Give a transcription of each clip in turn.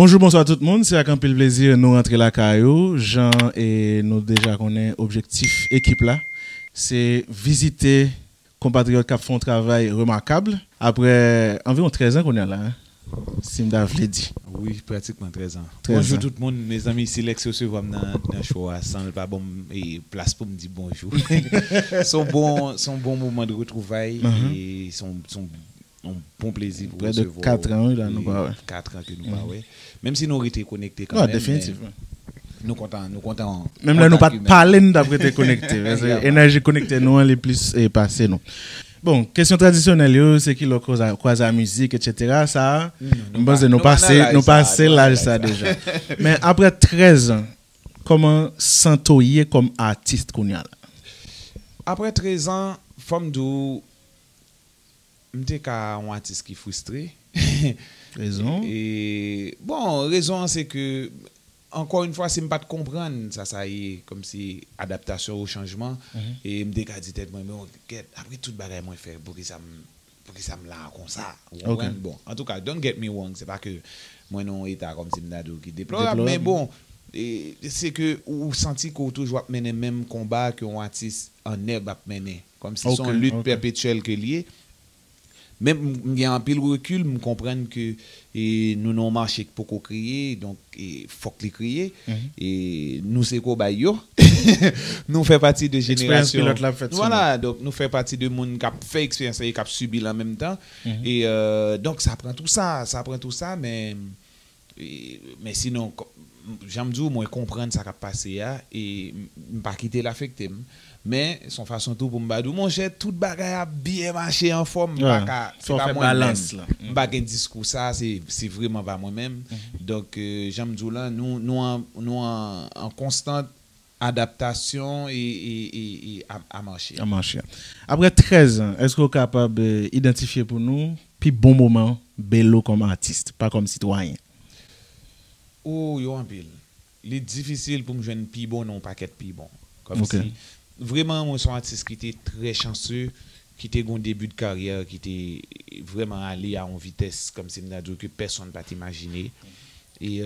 Bonjour, bonsoir tout le monde. C'est avec un plaisir nous rentrer la CAIO. Jean et nous déjà connaissons objectif équipe là. C'est visiter compatriotes qui font un travail remarquable. Après environ 13 ans qu'on est là. Hein? Simda Vledi. Oui, pratiquement 13 ans. Bonjour tout le monde, mes amis, c'est Lex qui se voit dans le show sans le pas bon et place pour me dire bonjour. son bon moment de retrouvailles et son bon plaisir pour près de 4 ans là nous pas ouais. 4 ans que nous pas ouais. Même si nous on était connectés quand même. Définitivement. Nous contents. Même là nous pas parler d'après te connecter. Énergie connectée nous les plus et passer nous. Bon, question traditionnelle, c'est qui le croise à la musique, etc. Ça, nous passons l'âge ça déjà. Mais après 13 ans, comment s'entoyer comme artiste qu'on y a là? Après 13 ans, femme d'où, m'te ka un artiste qui frustré. Raison. Et bon, raison c'est que encore une fois, si je ne peux pas comprendre, ça y est, comme si adaptation au changement. Et je me dis mais après tout le monde fait pour que ça me l'a comme ça. Bon, en tout cas, don't get me wrong, c'est pas que moi non état comme si je qui déplore, mais bon, c'est que vous sentez qu'on toujours mené le même combat qu'un artiste en herbe a mené, comme si c'est une lutte perpétuelle que lié. Même il y a un pile recul, je comprends que nous n'avons marché que pour crier, donc il faut que les crier. Et nous, c'est quoi, nous faisons partie de génération. Voilà, donc nous faisons partie de monde qui a fait expérience et qui a subi en même temps. Et donc ça prend tout ça, mais sinon, j'aime dire, moi, comprendre ça qui a passé et je ne pas quitter l'affecté. Mais son façon tout pour Mabdou, mon cher, toute bagaille a bien marché en forme. C'est pas moi-même. Bagage discours ça, c'est vraiment pas moi-même. Donc j'aime dire là, nous en constante adaptation et à marcher. À marcher. Après 13 ans, est-ce qu'on est capable d'identifier pour nous puis bon moment Bélo comme artiste, pas comme citoyen? Oh, yo en pile. Il est difficile pour me joindre puis bon non paquet puis bon. Comme si vraiment, moi, je suis un artiste qui était très chanceux, qui était un début de carrière, qui était vraiment allé à une vitesse comme si que personne ne peut imaginer. Et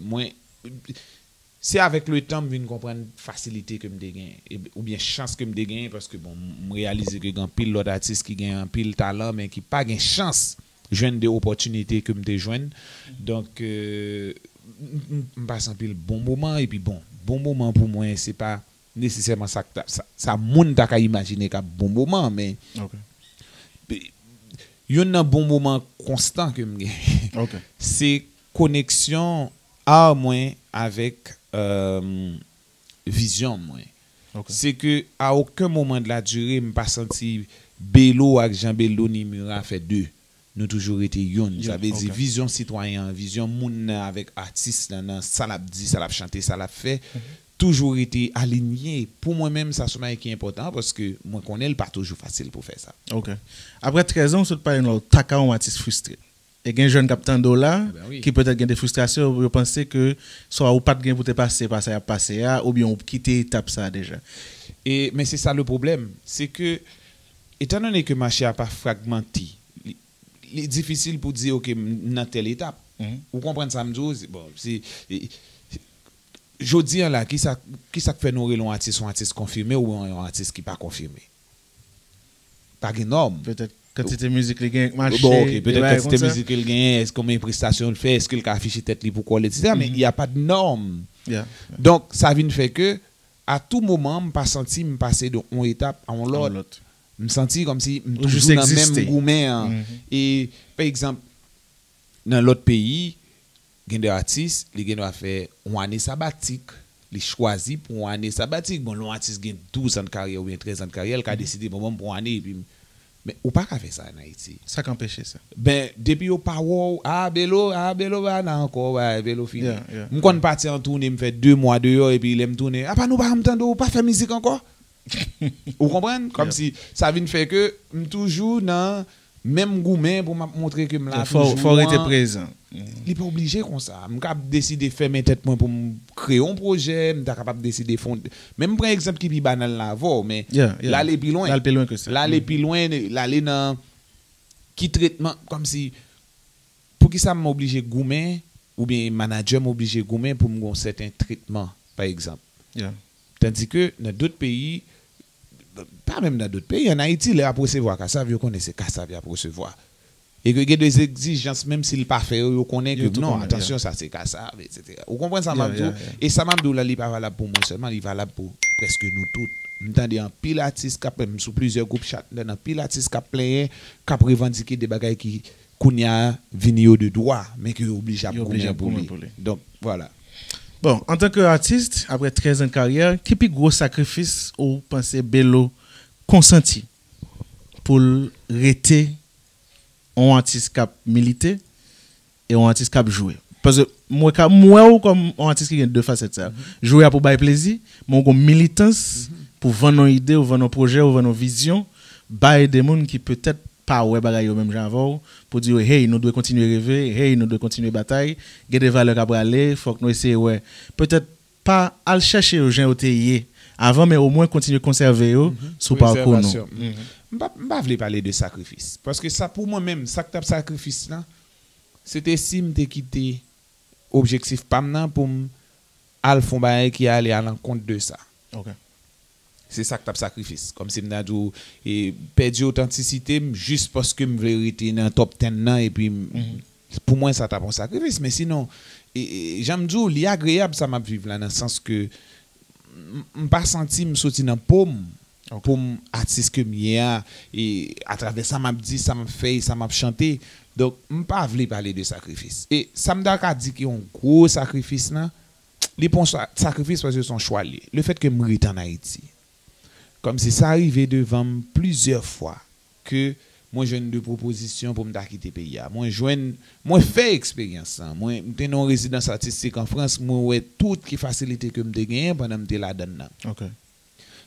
moi, c'est avec le temps que je comprends la facilité que je dégaine, ou bien chance que je dégaine, parce que bon, je réalise que y a pile d'autres artistes qui ont un pile talent, mais qui n'ont pas de chance de joindre des opportunités que je déjoigne. Donc, je passe un pile bon moment, et puis bon moment pour moi, c'est pas nécessairement ça monde t'a imaginer qu'un bon moment, mais il y a un bon moment constant que c'est connexion à moi avec vision moi. C'est que à aucun moment de la durée me pas senti Bélo avec Jean Bélo ni Mura fait deux. Nous toujours été yon. Ça veut dire vision citoyen, vision moun avec artiste nan ça l'a dit, ça l'a chanté, ça l'a fait. Toujours été aligné. Pour moi-même, ça c'est important parce que moi, je connais pas toujours facile pour faire ça. Ok. Après 13 ans, ce n'est pas une taka ou un artiste frustré. Et un jeune capitaine dollar qui peut-être a des frustrations, vous pensez que soit ou pas de gain pour te passer, ou bien ou quitter l'étape ça déjà. Et, mais c'est ça le problème. C'est que, étant donné que le marché n'a pas fragmenté, il est difficile pour dire, ok, dans telle étape. Vous comprenez ça, bon, c'est. Je dis là, qui ça fait nous relons artiste, un artiste confirmé ou un artiste qui pas confirmé? Pas énorme. Peut-être quand c'était musique, il gagne marché. Bon, ok, peut-être quand c'était musique, il gagne, est-ce que mes prestations le fait, est-ce qu'il a affiché tête libre pour quoi, etc. Mais il n'y a pas de norme. Donc, ça vient de faire que, à tout moment, je ne me pas senti me passer de une étape à l'autre. Je me sentis comme si je suis dans le même gourmet. Et par exemple, dans l'autre pays, il y a des artistes qui ont fait une année sabbatique. Ils choisissent pour une année sabbatique. Bon, l'artiste qui a 12 ans de carrière ou bien 13 ans de carrière, qui a décidé pour une année. Mais on ne peut pas faire ça en Haïti. Ça qu'empêche ça. Ben, depuis au Power, Bélo, là encore, Bélo fini. Je suis parti en tournée, je fais 2 mois dehors et puis il me tourne. Ah, pas nous, pas faire musique encore. Vous comprenez? Comme si ça vient de faire que je suis toujours dans le même gourmet pour montrer que je suis là. Il faut être présent. Il n'est pas obligé comme ça. Je suis capable de décider de faire mes têtes pour créer un projet. Je suis capable de décider de faire. Même par exemple, qui est banal là, mais l'aller plus loin. L'aller dans. Qui traitement. Comme si. Pour qui ça m'oblige à gommer ou bien manager m'oblige gourmet pour un certain traitement, par exemple. Yeah. Tandis que dans d'autres pays, pas même dans d'autres pays, en Haïti, il y a pour recevoir Kassav, vous connaissez Kassav, il y a pour recevoir. Et que il y a des exigences, même s'il n'est pas fait, vous connaissez que non, attention, ça c'est Kassav, etc. Vous comprenez ça, Mabdou? Et ça, Mabdou, là, il n'est pas valable pour moi seulement, il est valable pour presque nous tous. M'entendez en pilatis cap sous plusieurs groupes chat dans pilatis cap plein cap revendiquer des bagages qui kounya vinio de droit mais qui oblige à payer. Donc voilà. Bon, en tant qu'artiste après 13 ans de carrière, qui plus gros sacrifice ou pensez Bélo consenti pour rester un artiste cap militer et un artiste cap jouer? Parce que moi comme un artiste qui a deux facettes ça. Jouer pour bail plaisir, moi comme militance pour vendre nos idées, ou vendre nos projets, ou vendre nos visions, by des gens qui peut-être pas ouais bagaille au même genre pour dire hey nous devons continuer à rêver, hey nous devons continuer à bataille, il y a des valeurs à braler, faut que nous essayer ouais. Peut-être pas aller chercher aux gens au TIE avant mais au moins continuer à conserver sous parcours non. M'pa vle parler de sacrifice parce que ça pour moi même ça que sacrifice là c'était estime de quitter objectif pamnan pour al fond bail qui aller à l'encontre de ça. OK. C'est ça que t'as sacrifice comme si m'na dou et perdu authenticité juste parce que me vérité dans top 10 et puis pour moi ça t'a un sacrifice mais sinon j'aime dou li agréable ça m'a vivre là dans le sens que m'pas senti me sorti dans pomme pour artiste que mia et à travers ça m'a dit ça m'a fait ça m'a chanté donc m'pas vle parler de sacrifice et ça m'a dit qu'il y a un gros sacrifice là les bons sacrifices parce que son choix le fait que m'rite en Haïti. Comme si ça arrivait devant plusieurs fois que moi j'ai une proposition pour me quitter le pays. Moi fait expérience. Moi j'ai une résidence artistique en France. Moi j'ai toutes les facilités que je gagne pendant que je suis là-dedans.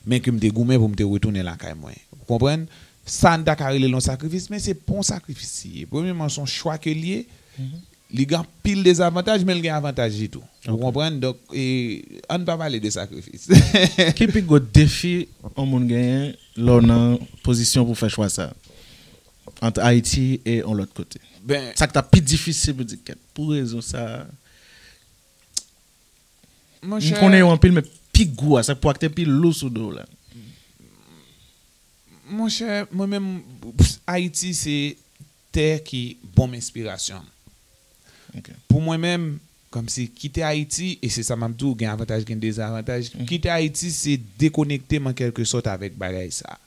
Mais que je suis gourmé pour me retourner là. Vous comprenez? Ça n'a pas été long sacrifice, mais c'est bon sacrifice. Premièrement, son choix que lié. Il y a pile des avantages, mais il y a avantages et tout. Vous comprenez? Donc, on ne peut pas parler de sacrifice. Quel est le défi que vous gagnez en position pour faire choix ça entre Haïti et l'autre côté? Ça qui est plus difficile pour dire pour raison ça. Je connais un pile, mais plus gros, ça peut être plus lourd sous dos là. Mon cher, moi-même, Haïti, c'est terre qui bonne inspiration. Okay. Pour moi-même, comme si quitter Haïti, et c'est ça m'a dit, il y a un avantage, il y a un désavantage. Quitter Haïti, c'est déconnecter en quelque sorte avec bagaille ça.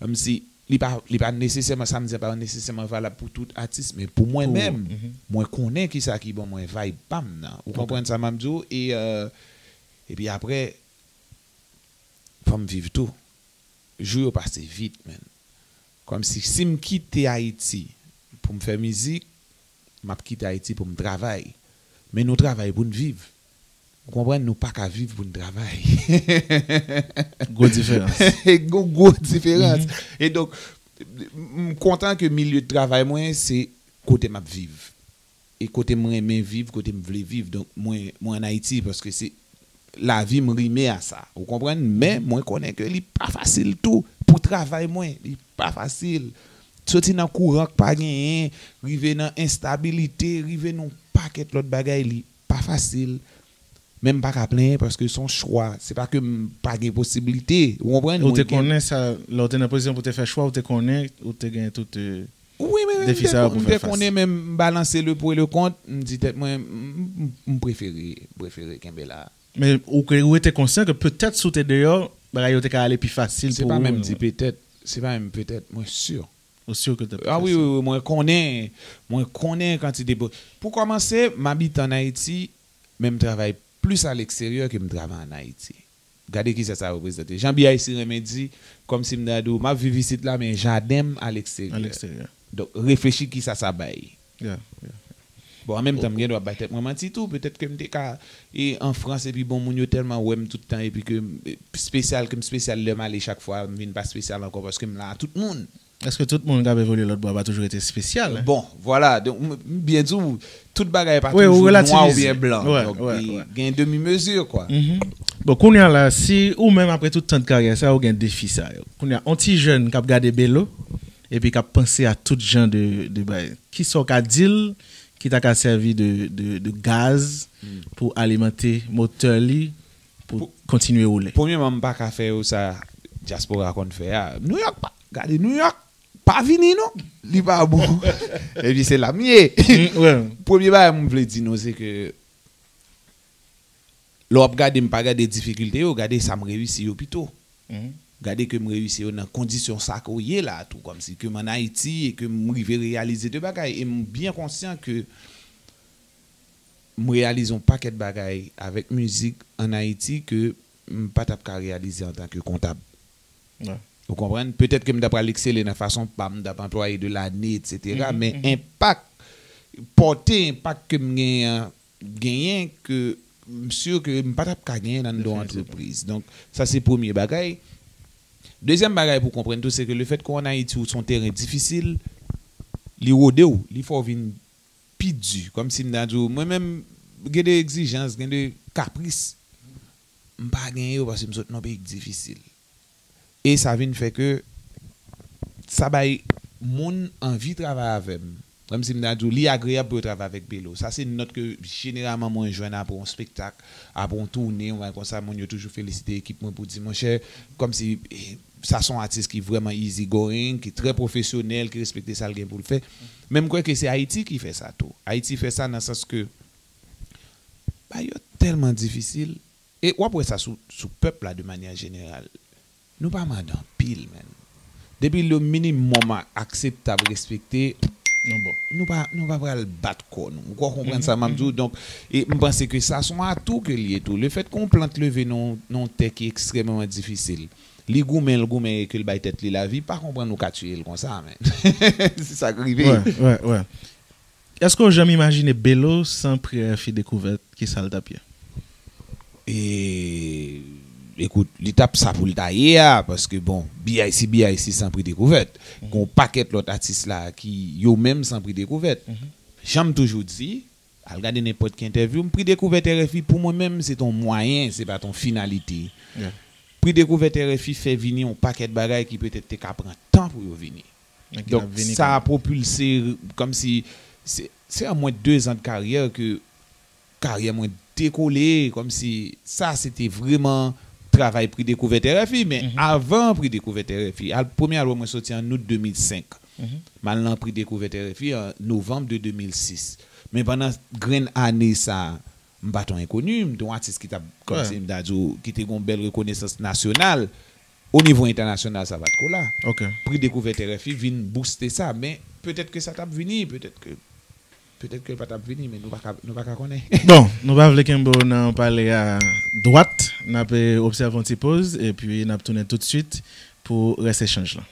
Comme si, il n'est pas nécessairement, ça me dit pas nécessairement valable pour tout artiste, mais pour moi-même, moi connais qui ça qui bon, moi vibe, bam, nan. Vous comprenez ça m'a dit, et puis après, il faut me vivre tout. Jour passe vite, man. Comme si je quitte Haïti pour me faire musique, m'a quitté Haïti pour me travailler. Mais nous travaillons pour nous vivre. Vous comprenez, nous pas qu'à vivre pour nous travailler. Grosse différence. Grosse différence. Et donc, je suis content que le milieu de travail, moi, c'est côté m'a vivre. Et côté moi aime vivre, côté me voulais vivre. Donc, moi en Haïti, parce que c'est la vie me rimée à ça. Vous comprenez, mais moi, je connais que ce n'est pas facile tout. Pour travailler, moi, ce n'est pas facile. Sorti dans courant pas gagné, rivé dans instabilité, rivé dans paquet l'autre bagaille li pas facile. Même pas qu'à plaindre parce que son choix, c'est pas que pas de possibilité. Vous comprenez? Ou te connais ça, là tu es en position pour te faire choix, ou te connais, ou te gagne tout. Oui, mais dès qu'on est même balancer le pour et le contre, me dit moi préférer Kembela. Mais ou tu es conscient que peut-être sous tes dehors, bagaille te aller plus facile pour. C'est pas même dit peut-être, c'est pas même peut-être, moi sûr. Ah oui, oui, moi je connais quand il débrouille. Pour commencer, m'habite en Haïti, mais je travaille plus à l'extérieur que je travaille en Haïti. Regardez qui ça représente. Jean-Bia ici me dit, comme si je vivais ici là, mais j'adem à l'extérieur. Donc réfléchis qui ça baille. Bon, en même temps, je dois battre moi menti tout. Peut-être que je suis en France et puis bon, je suis tellement ouem tout le temps et puis que spécial, comme spécial, le mal chaque fois, je ne pas spécial encore parce que je suis là tout le monde. Est-ce que tout le monde a évolué l'autre bois a toujours été spécial? Bon, voilà. Donc, bien sûr, toute bagaille pas toujours noir ou bien blanc. Il y a une demi-mesure, quoi. Bon, qu'on y a là, si ou même après tout temps de carrière, ça, on a un défi, ça. Qu'on y a un petit jeune qui a regardé Bélo et puis qui a pensé à tout genre de bail. Qui sont qu'à dire qui t'a servi de gaz pour alimenter moteur li pour continuer à rouler. Premièrement, je ne peux pas faire ça, diaspora qu'on fait. New York, regardez New York, pas fini non, il pas bon. Et puis c'est la mienne. Premier bail, je voulais dire c'est que l'op garder me pas garder difficultés, garder ça me réussit au plutôt. Regardez que je réussis dans des conditions sacrées là, tout comme si que en Haïti et que je vais réaliser des bagailles. Et je suis bien conscient que je réalise un paquet de bagailles avec musique en Haïti que je ne peux pas réaliser en tant que comptable. Ouais. Vous comprenez? Peut-être que je vais l'exceller de façon pas employé de l'année, etc. Mais impact, porter impact que je gagne, que je suis sûr que je ne peux pas gagner dans l'entreprise. Donc, ça c'est le premier bagaille. Deuxième bagaille pour comprendre tout, c'est que le fait qu'on a Haïti où son terrain difficile, il rôde ou il faut venir plus dur. Comme si moi-même, j'ai des exigences, j'ai des caprices. Je ne peux pas gagner parce que je suis dans un pays difficile. Et ça vient faire que ça baille mon envie de travailler avec moi. Comme si il est agréable de travailler avec Bélo. Ça, c'est une note que généralement, moi, je viens pour un spectacle, après un tournée, on va comme ça, moi, je toujours féliciter l'équipe pour dire, mon cher, comme si ça sont artistes qui sont vraiment easy going, qui sont très professionnels, qui respectent ça pour le faire. Même quoi que c'est Haïti qui fait ça tout. Haïti fait ça dans le sens que, bah, il est tellement difficile. Et on peut ça sous le peuple, là, de manière générale. Nous pas mal dans pile, man. Depuis le minimum acceptable, respecté, nous ne pouvons pas le battre. Nous comprenons ça, Mabdou. Donc, je pense que ça, c'est un atout que lié tout. Le fait qu'on plante le vénon, non, tech est extrêmement difficile. Les gourmets, le gourmet, que le bail tête, la vie, pas comprendre nous qu'à tuer comme ça. C'est ça qui arrive. Ouais. Est-ce qu'on jamais imaginé Bélo sans Prix RFI découverte qui s'est tapé? Et écoute, l'étape ça pour le tailler parce que bon, BIC sans Prix découverte. Qu'on paquette l'autre artiste là qui yo même sans Prix découverte. J'aime toujours dit, à regarder n'importe quelle interview, Prix découverte RFI pour moi-même c'est ton moyen, c'est pas ton finalité. Prix découverte RFI fait venir un paquet de bagages qui peut-être te prend temps pour venir. Donc ça a propulsé comme si c'est à moins de 2 ans de carrière que carrière moins décollé, comme si ça c'était vraiment travail Prix Découverte RFI, mais avant Prix Découverte RFI, le premier album est sorti en août 2005. Maintenant, Prix Découverte RFI en novembre de 2006. Mais pendant grande année, ça, je suis un inconnu, je suis un artiste qui a une belle reconnaissance nationale. Au niveau international, ça va être là. Prix Découverte RFI vient booster ça, mais peut-être que ça t'a venu, peut-être que pas t'a venu, mais nous ne connaissons pas. Bon, nous allons parler à droite. Nous observons une petite pause et puis nous allons tourner tout de suite pour rester change là.